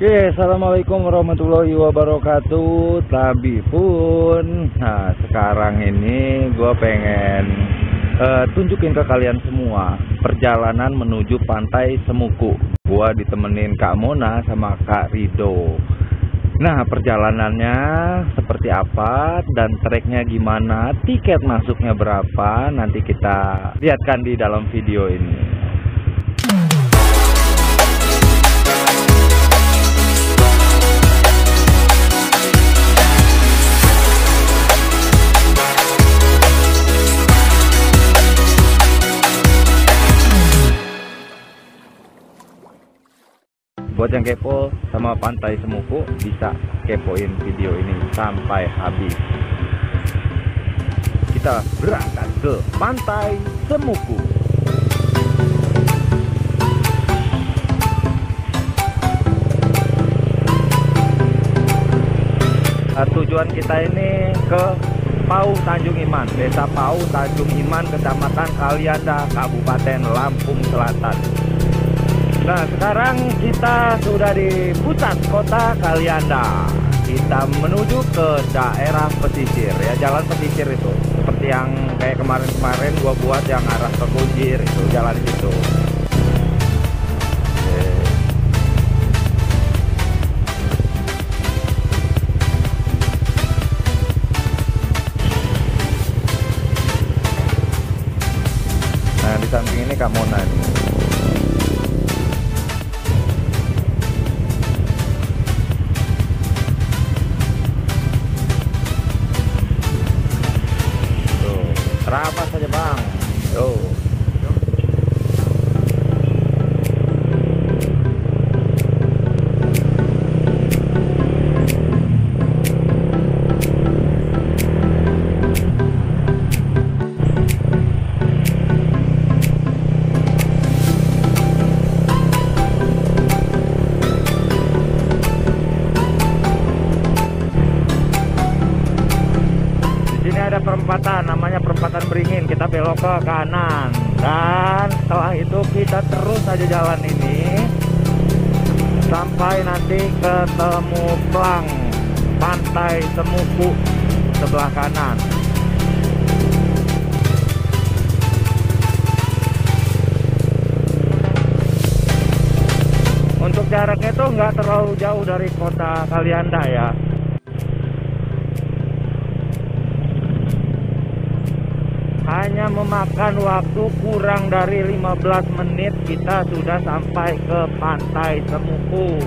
Oke, assalamualaikum warahmatullahi wabarakatuh. Tabipun. Nah, sekarang ini gue pengen tunjukin ke kalian semua perjalanan menuju Pantai Semukuk. Gue ditemenin Kak Mona sama Kak Ridho. Nah, perjalanannya seperti apa dan treknya gimana, tiket masuknya berapa, nanti kita lihatkan di dalam video ini. Buat yang kepo sama Pantai Semukuk, bisa kepoin video ini sampai habis. Kita berangkat ke Pantai Semukuk. Nah, tujuan kita ini ke Pau Tanjung Iman, Desa Pau Tanjung Iman, Kecamatan Kalianda, Kabupaten Lampung Selatan. Nah, sekarang kita sudah di pusat kota Kalianda. Kita menuju ke daerah pesisir, ya, jalan pesisir itu. Seperti yang kayak kemarin-kemarin gua buat yang arah ke Kunjir, itu jalan itu. Nah, di samping ini Kak Mona nih. Rapat saja, Bang. Yo. Namanya perempatan Beringin, kita belok ke kanan dan setelah itu kita terus aja jalan ini sampai nanti ketemu pelang Pantai Semukuk sebelah kanan. Untuk jaraknya itu nggak terlalu jauh dari kota Kalianda, ya. Hanya memakan waktu kurang dari 15 menit kita sudah sampai ke Pantai Semukuk.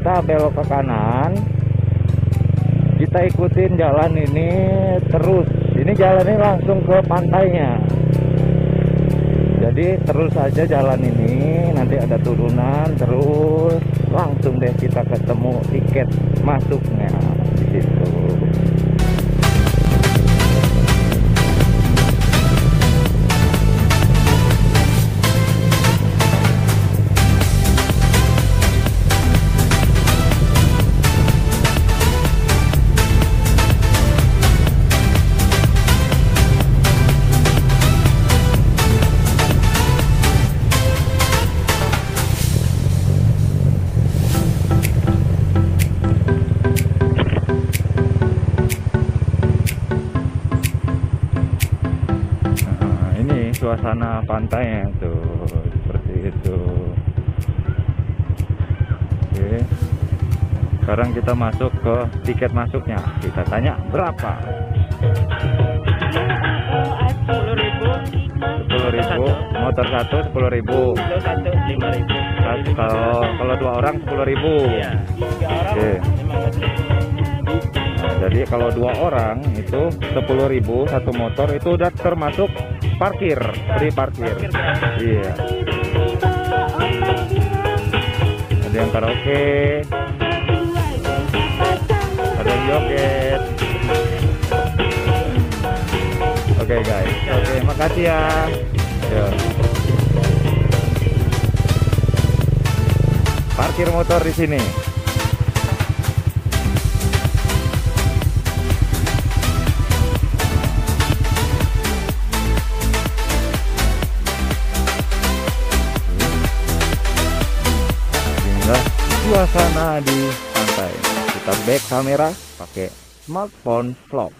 Kita belok ke kanan, kita ikutin jalan ini terus. Ini jalannya langsung ke pantainya, jadi terus aja jalan ini. Nanti ada turunan, terus langsung deh kita ketemu tiket masuknya di situ. suasana pantainya tuh seperti itu. Oke, sekarang kita masuk ke tiket masuknya, kita tanya berapa. 10.000 motor satu, 10.000 kalau dua orang 10.000. Oke. Jadi kalau dua orang itu 10.000 satu motor, itu udah termasuk parkir, free parkir. Iya. Ada yang karaoke, ada yang joget. Oke guys, oke, makasih ya. Yo. Parkir motor di sini. Suasana di pantai. Kita back kamera pakai smartphone vlog.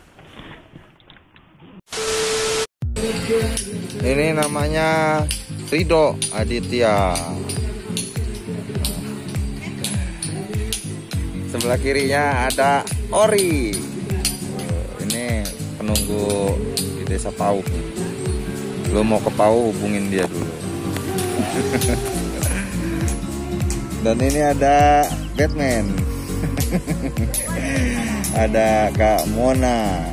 Ini namanya Ridho Aditya. Sebelah kirinya ada Ori. Ini penunggu di desa Pau. Lo mau ke Pau, hubungin dia dulu. Dan ini ada Batman. Ada Kak Mona.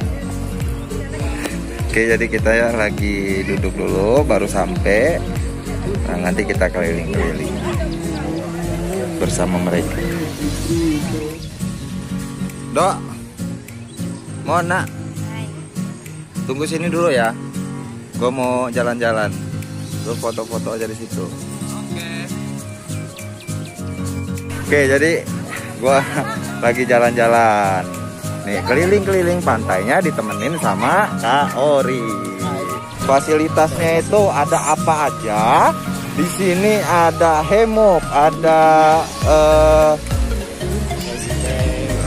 Oke, jadi kita ya lagi duduk dulu, baru sampai. Nah, nanti kita keliling-keliling bersama mereka. Dok, Mona, tunggu sini dulu ya. Gue mau jalan-jalan. Lu foto-foto aja di situ. Oke, jadi gua lagi jalan-jalan. Nih, keliling-keliling pantainya ditemenin sama Kak Ori. Fasilitasnya itu ada apa aja? Di sini ada hemok, ada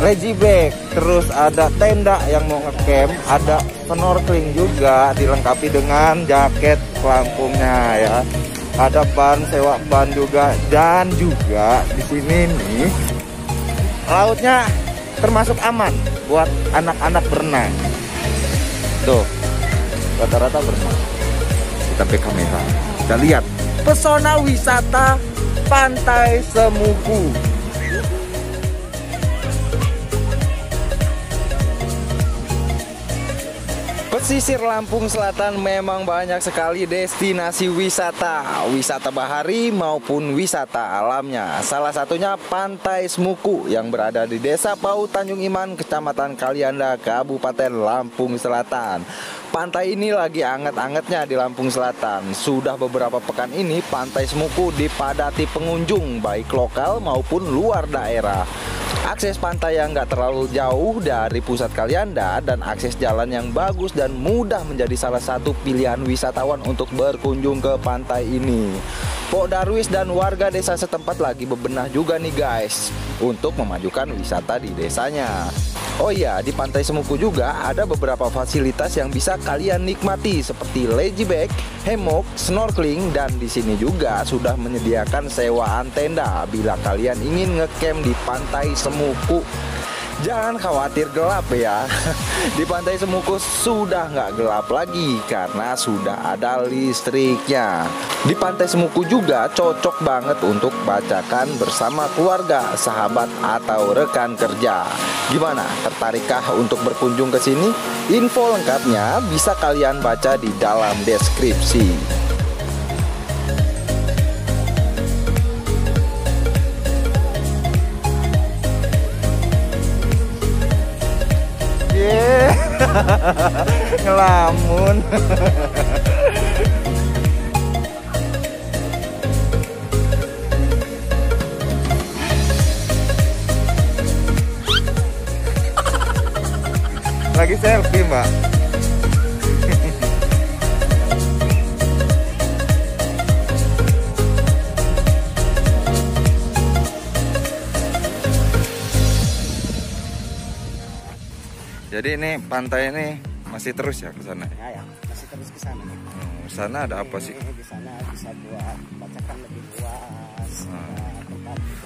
lazy bag, terus ada tenda yang mau nge-camp, ada snorkeling juga, dilengkapi dengan jaket pelampungnya ya. Ada ban, sewa ban juga, dan juga di sini nih lautnya termasuk aman buat anak-anak berenang. Tuh, rata-rata berenang. Kita pakai kamera. Kita lihat pesona wisata Pantai Semukuk. Pesisir Lampung Selatan memang banyak sekali destinasi wisata, wisata bahari maupun wisata alamnya. Salah satunya Pantai Semukuk yang berada di Desa Pau Tanjung Iman, Kecamatan Kalianda, Kabupaten Lampung Selatan. Pantai ini lagi anget-angetnya di Lampung Selatan. Sudah beberapa pekan ini Pantai Semukuk dipadati pengunjung baik lokal maupun luar daerah. Akses pantai yang nggak terlalu jauh dari pusat Kalianda dan akses jalan yang bagus dan mudah menjadi salah satu pilihan wisatawan untuk berkunjung ke pantai ini. Pok Darwis dan warga desa setempat lagi bebenah juga nih guys untuk memajukan wisata di desanya. Oh iya, di Pantai Semukuk juga ada beberapa fasilitas yang bisa kalian nikmati seperti lazy bag, hemok, snorkeling, dan di sini juga sudah menyediakan sewaan tenda bila kalian ingin ngecamp di Pantai Semukuk. Jangan khawatir gelap ya, di Pantai Semukuk sudah nggak gelap lagi karena sudah ada listriknya. Di Pantai Semukuk juga cocok banget untuk bacakan bersama keluarga, sahabat, atau rekan kerja. Gimana, tertarikkah untuk berkunjung ke sini? Info lengkapnya bisa kalian baca di dalam deskripsi. Ngelamun. Lagi selfie mbak. Jadi ini pantai ini masih terus ya ke sana. Ya, masih terus ke sana. Di sana ada apa sih? Di sana bisa buat bacakan lebih luas.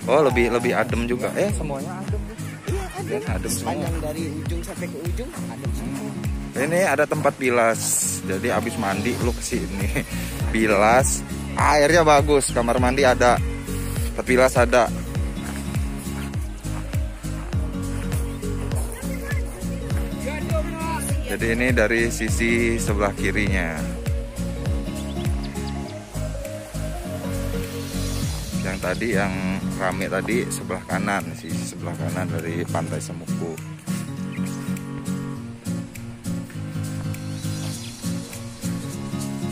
Oh, lebih adem juga. Semuanya adem. Iya, adem. Adem semua. Dari ujung sampai ke ujung adem semua. Ini ada tempat bilas. Jadi habis mandi lu ke sini. Bilas. Airnya bagus. Kamar mandi ada. Tempat bilas ada. Jadi ini dari sisi sebelah kirinya. Yang tadi yang rame tadi sebelah kanan, sisi sebelah kanan dari Pantai Semukuk.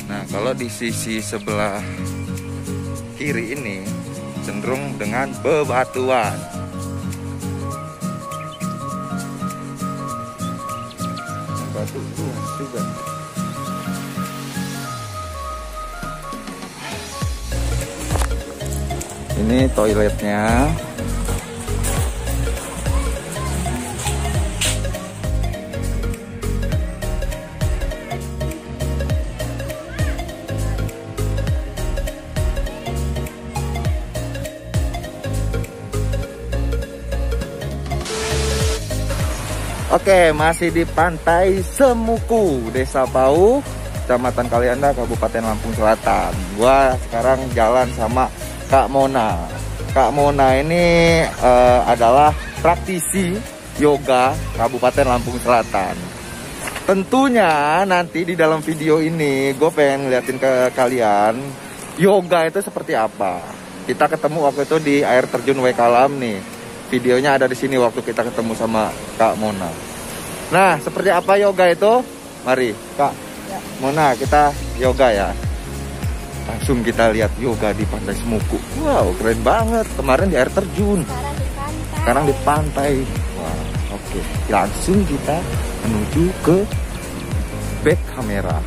Nah, kalau di sisi sebelah kiri ini cenderung dengan bebatuan. Batu juga. Ini toiletnya. Oke, masih di Pantai Semukuk, Desa Pau, Kecamatan Kalianda, Kabupaten Lampung Selatan. Gua sekarang jalan sama Kak Mona. Kak Mona ini adalah praktisi yoga Kabupaten Lampung Selatan. Tentunya nanti di dalam video ini gue pengen ngeliatin ke kalian yoga itu seperti apa. Kita ketemu waktu itu di Air Terjun Way Kalam nih. Videonya ada di sini waktu kita ketemu sama Kak Mona. Nah, seperti apa yoga itu? Mari Kak Mona kita yoga ya. Langsung kita lihat yoga di Pantai Semukuk. Wow, keren banget. Kemarin di air terjun, sekarang di pantai. Wow, oke. Langsung kita menuju ke back kamera.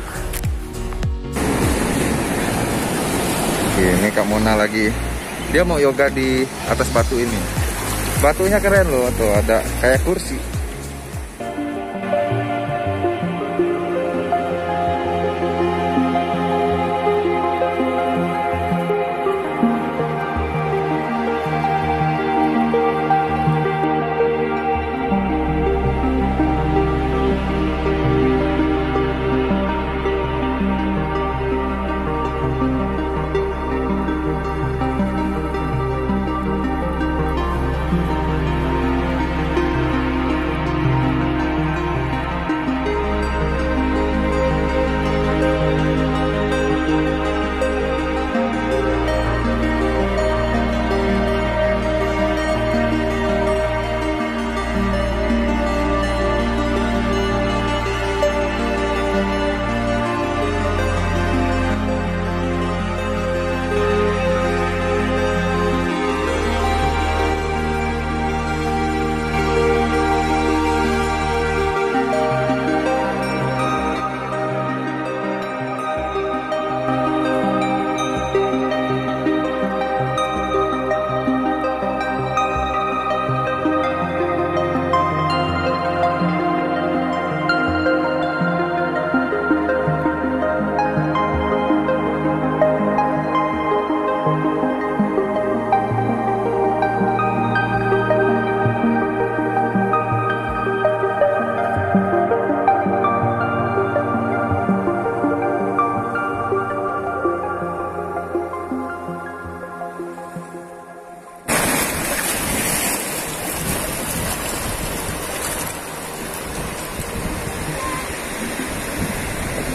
Oke, ini Kak Mona lagi. Dia mau yoga di atas batu ini. Batunya keren loh, tuh ada kayak kursi.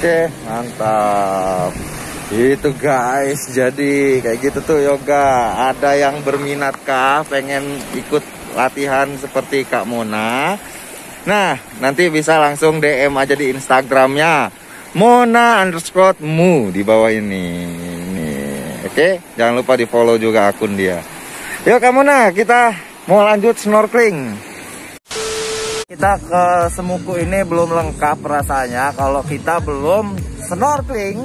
Oke, mantap. Itu guys, jadi kayak gitu tuh yoga. Ada yang berminatkah pengen ikut latihan seperti Kak Mona? Nah, nanti bisa langsung DM aja di Instagramnya Mona underscore mu di bawah ini. Nih, oke, jangan lupa di follow juga akun dia. Yuk Kak Mona, kita mau lanjut snorkeling. Kita ke Semukuk ini belum lengkap rasanya kalau kita belum snorkeling.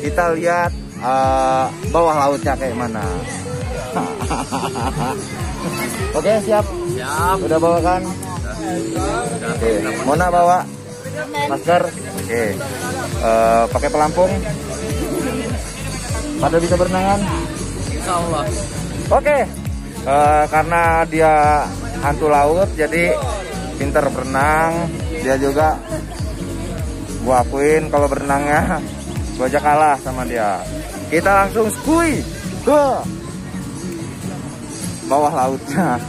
Kita lihat bawah lautnya kayak mana. Oke, siap? Siap. Udah bawakan? Oke. Mona bawa masker. Oke. Pakai pelampung? Pada bisa berenangan? Insya Allah. Oke, karena dia hantu laut jadi pintar berenang. Dia juga gua akuin kalau berenangnya gua aja kalah sama dia. Kita langsung skui ke bawah lautnya,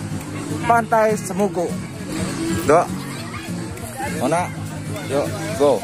Pantai Semukuk. Dok, Mona, yuk go.